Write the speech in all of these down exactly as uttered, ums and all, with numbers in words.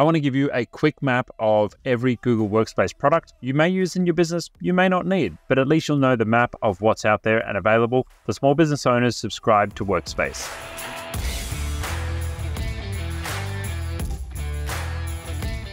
I want to give you a quick map of every Google Workspace product you may use in your business, you may not need, but at least you'll know the map of what's out there and available for small business owners subscribed to Workspace.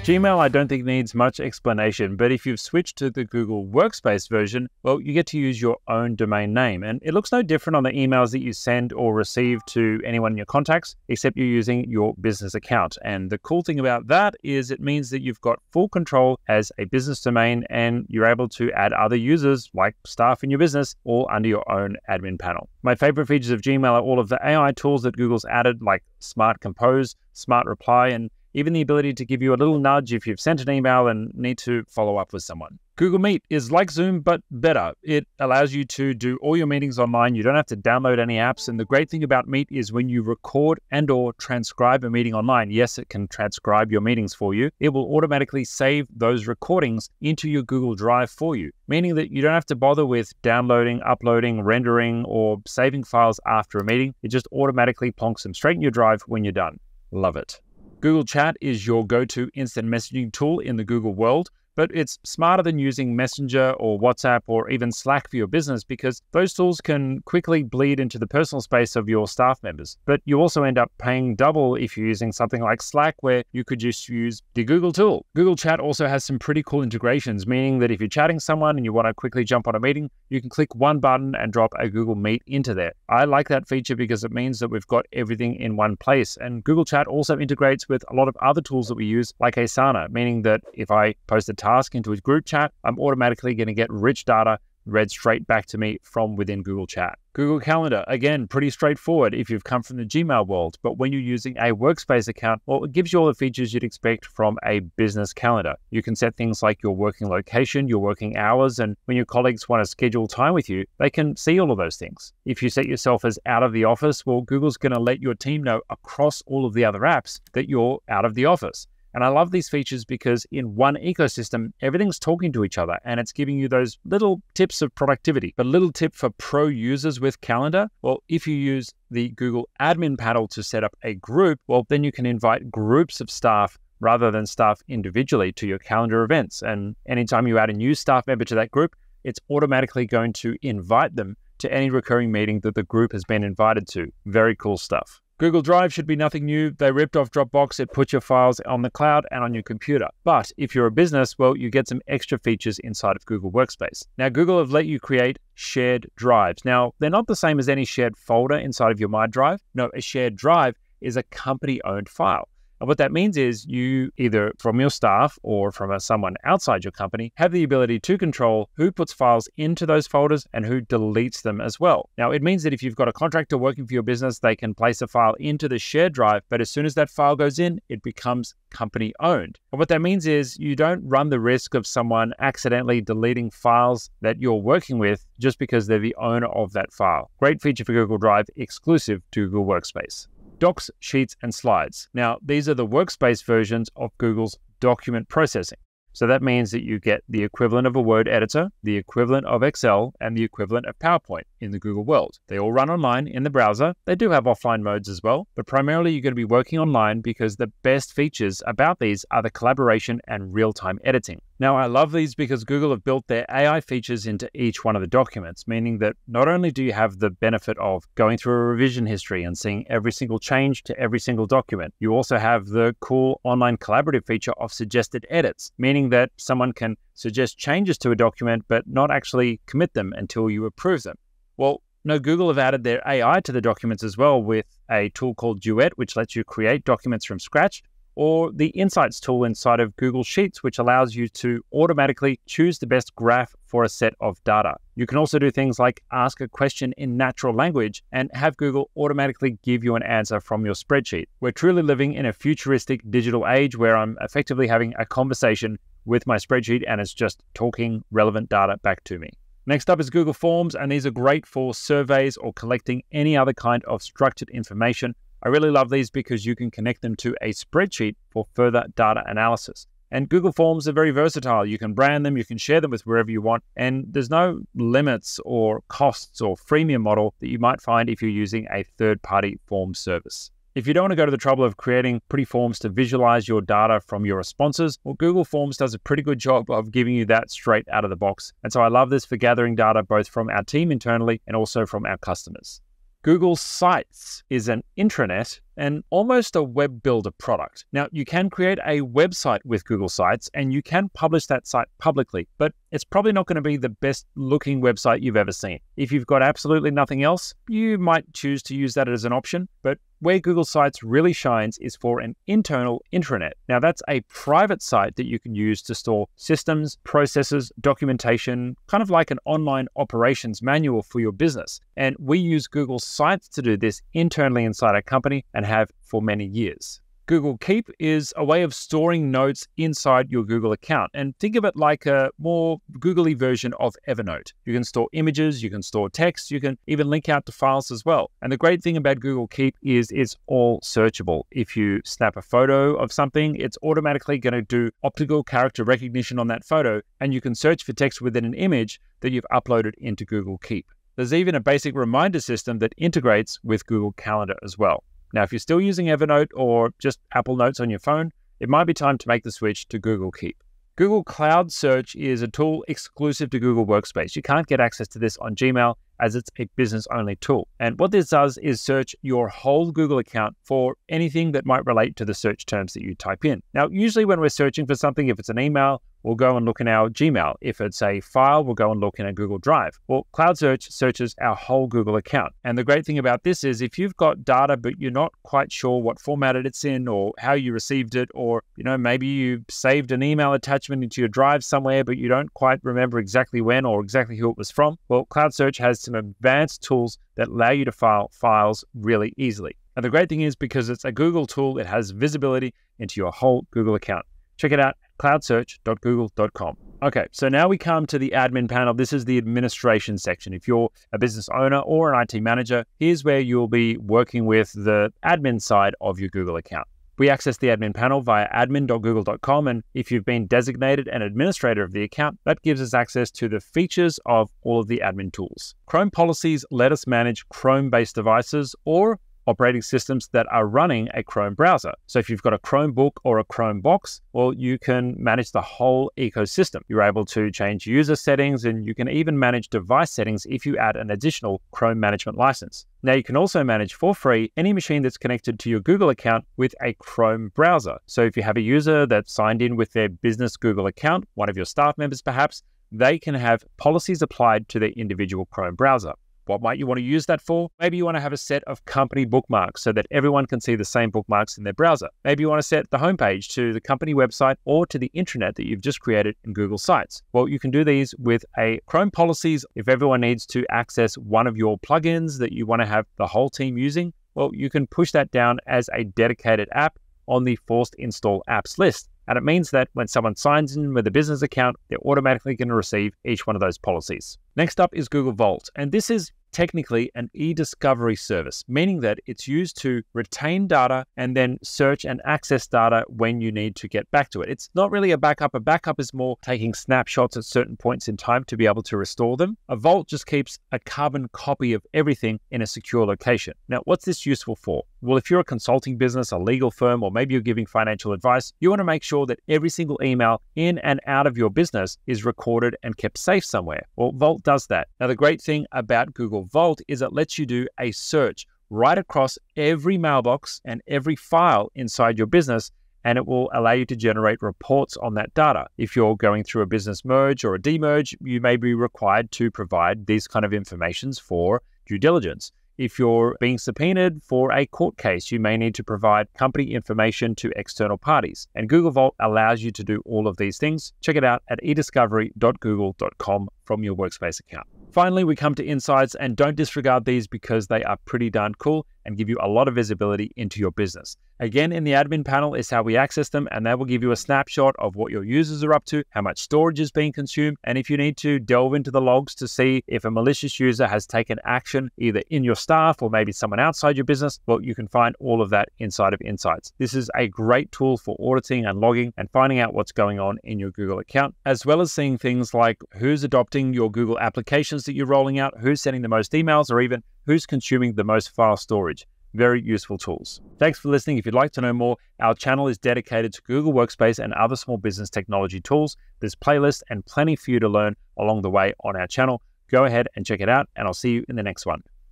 Gmail, I don't think needs much explanation, but if you've switched to the Google Workspace version, well, you get to use your own domain name. And it looks no different on the emails that you send or receive to anyone in your contacts, except you're using your business account. And the cool thing about that is it means that you've got full control as a business domain, and you're able to add other users like staff in your business all under your own admin panel. My favorite features of Gmail are all of the A I tools that Google's added, like Smart Compose, Smart Reply, and even the ability to give you a little nudge if you've sent an email and need to follow up with someone. Google Meet is like Zoom, but better. It allows you to do all your meetings online. You don't have to download any apps. And the great thing about Meet is when you record and or transcribe a meeting online, yes, it can transcribe your meetings for you. It will automatically save those recordings into your Google Drive for you, meaning that you don't have to bother with downloading, uploading, rendering, or saving files after a meeting. It just automatically plonks them straight in your Drive when you're done. Love it. Google Chat is your go-to instant messaging tool in the Google world, but it's smarter than using Messenger or WhatsApp or even Slack for your business, because those tools can quickly bleed into the personal space of your staff members. But you also end up paying double if you're using something like Slack, where you could just use the Google tool. Google Chat also has some pretty cool integrations, meaning that if you're chatting someone and you want to quickly jump on a meeting, you can click one button and drop a Google Meet into there. I like that feature because it means that we've got everything in one place. And Google Chat also integrates with a lot of other tools that we use, like Asana, meaning that if I post a task into a group chat, I'm automatically going to get rich data read straight back to me from within Google Chat. Google Calendar, again, pretty straightforward if you've come from the Gmail world, but when you're using a Workspace account, well, it gives you all the features you'd expect from a business calendar. You can set things like your working location, your working hours, and when your colleagues want to schedule time with you, they can see all of those things. If you set yourself as out of the office, well, Google's going to let your team know across all of the other apps that you're out of the office. And I love these features because in one ecosystem, everything's talking to each other and it's giving you those little tips of productivity. But a little tip for pro users with Calendar, well, if you use the Google admin panel to set up a group, well, then you can invite groups of staff rather than staff individually to your Calendar events. And anytime you add a new staff member to that group, it's automatically going to invite them to any recurring meeting that the group has been invited to. Very cool stuff. Google Drive should be nothing new. They ripped off Dropbox. It puts your files on the cloud and on your computer. But if you're a business, well, you get some extra features inside of Google Workspace. Now, Google have let you create shared drives. Now, they're not the same as any shared folder inside of your My Drive. No, a shared drive is a company-owned file. And what that means is you, either from your staff or from someone outside your company, have the ability to control who puts files into those folders and who deletes them as well. Now, it means that if you've got a contractor working for your business, they can place a file into the shared drive, but as soon as that file goes in, it becomes company owned. And what that means is you don't run the risk of someone accidentally deleting files that you're working with just because they're the owner of that file. Great feature for Google Drive, exclusive to Google Workspace. Docs, Sheets, and Slides. Now, these are the Workspace versions of Google's document processing. So that means that you get the equivalent of a Word editor, the equivalent of Excel, and the equivalent of PowerPoint in the Google world. They all run online in the browser. They do have offline modes as well, but primarily you're going to be working online because the best features about these are the collaboration and real-time editing. Now, I love these because Google have built their A I features into each one of the documents, meaning that not only do you have the benefit of going through a revision history and seeing every single change to every single document, you also have the cool online collaborative feature of suggested edits, meaning that someone can suggest changes to a document, but not actually commit them until you approve them. Well, no, Google have added their A I to the documents as well with a tool called Duet, which lets you create documents from scratch, or the Insights tool inside of Google Sheets, which allows you to automatically choose the best graph for a set of data. You can also do things like ask a question in natural language and have Google automatically give you an answer from your spreadsheet. We're truly living in a futuristic digital age where I'm effectively having a conversation with my spreadsheet and it's just talking relevant data back to me. Next up is Google Forms, and these are great for surveys or collecting any other kind of structured information. I really love these because you can connect them to a spreadsheet for further data analysis. And Google Forms are very versatile. You can brand them, you can share them with wherever you want, and there's no limits or costs or freemium model that you might find if you're using a third-party form service. If you don't want to go to the trouble of creating pretty forms to visualize your data from your responses, well, Google Forms does a pretty good job of giving you that straight out of the box. And so I love this for gathering data both from our team internally and also from our customers. Google Sites is an intranet and almost a web builder product. Now, you can create a website with Google Sites and you can publish that site publicly, but it's probably not going to be the best looking website you've ever seen. If you've got absolutely nothing else, you might choose to use that as an option, but where Google Sites really shines is for an internal intranet. Now, that's a private site that you can use to store systems, processes, documentation, kind of like an online operations manual for your business. And we use Google Sites to do this internally inside our company and have for many years. Google Keep is a way of storing notes inside your Google account. And think of it like a more Googly version of Evernote. You can store images, you can store text, you can even link out to files as well. And the great thing about Google Keep is it's all searchable. If you snap a photo of something, it's automatically going to do optical character recognition on that photo, and you can search for text within an image that you've uploaded into Google Keep. There's even a basic reminder system that integrates with Google Calendar as well. Now, if you're still using Evernote or just Apple Notes on your phone, it might be time to make the switch to Google Keep. Google Cloud Search is a tool exclusive to Google Workspace. You can't get access to this on Gmail as it's a business-only tool. And what this does is search your whole Google account for anything that might relate to the search terms that you type in. Now, usually when we're searching for something, if it's an email, we'll go and look in our Gmail. If it's a file, we'll go and look in a Google Drive. Well, Cloud Search searches our whole Google account. And the great thing about this is if you've got data, but you're not quite sure what format it's in or how you received it, or, you know, maybe you saved an email attachment into your drive somewhere, but you don't quite remember exactly when or exactly who it was from. Well, Cloud Search has some advanced tools that allow you to file files really easily. And the great thing is because it's a Google tool, it has visibility into your whole Google account. Check it out. cloud search dot google dot com. Okay, so now we come to the admin panel. This is the administration section. If you're a business owner or an I T manager, here's where you'll be working with the admin side of your Google account. We access the admin panel via admin dot google dot com, and if you've been designated an administrator of the account, that gives us access to the features of all of the admin tools. Chrome policies let us manage Chrome-based devices or operating systems that are running a Chrome browser. So if you've got a Chromebook or a Chromebox, well, you can manage the whole ecosystem. You're able to change user settings, and you can even manage device settings if you add an additional Chrome management license. Now, you can also manage for free any machine that's connected to your Google account with a Chrome browser. So if you have a user that's signed in with their business Google account, one of your staff members perhaps, they can have policies applied to their individual Chrome browser. What might you want to use that for? Maybe you want to have a set of company bookmarks so that everyone can see the same bookmarks in their browser. Maybe you want to set the homepage to the company website or to the intranet that you've just created in Google Sites. Well, you can do these with a Chrome policies. If everyone needs to access one of your plugins that you want to have the whole team using, well, you can push that down as a dedicated app on the forced install apps list. And it means that when someone signs in with a business account, they're automatically going to receive each one of those policies. Next up is Google Vault. And this is technically an e-discovery service, meaning that it's used to retain data and then search and access data when you need to get back to it. It's not really a backup. A backup is more taking snapshots at certain points in time to be able to restore them. A vault just keeps a carbon copy of everything in a secure location. Now, what's this useful for? Well, if you're a consulting business, a legal firm, or maybe you're giving financial advice, you want to make sure that every single email in and out of your business is recorded and kept safe somewhere. Well, Vault does that. Now, the great thing about Google Vault is it lets you do a search right across every mailbox and every file inside your business, and it will allow you to generate reports on that data. If you're going through a business merge or a demerge, you may be required to provide these kind of informations for due diligence. If you're being subpoenaed for a court case, you may need to provide company information to external parties. And Google Vault allows you to do all of these things. Check it out at e discovery dot google dot com from your Workspace account. Finally, we come to insights, and don't disregard these because they are pretty darn cool and give you a lot of visibility into your business. Again, in the admin panel is how we access them, and they will give you a snapshot of what your users are up to, how much storage is being consumed, and if you need to delve into the logs to see if a malicious user has taken action either in your staff or maybe someone outside your business, well, you can find all of that inside of Insights. This is a great tool for auditing and logging and finding out what's going on in your Google account, as well as seeing things like who's adopting your Google applications that you're rolling out, who's sending the most emails, or even who's consuming the most file storage. very useful tools. Thanks for listening. If you'd like to know more, our channel is dedicated to Google Workspace and other small business technology tools. There's playlists and plenty for you to learn along the way on our channel. Go ahead and check it out, and I'll see you in the next one.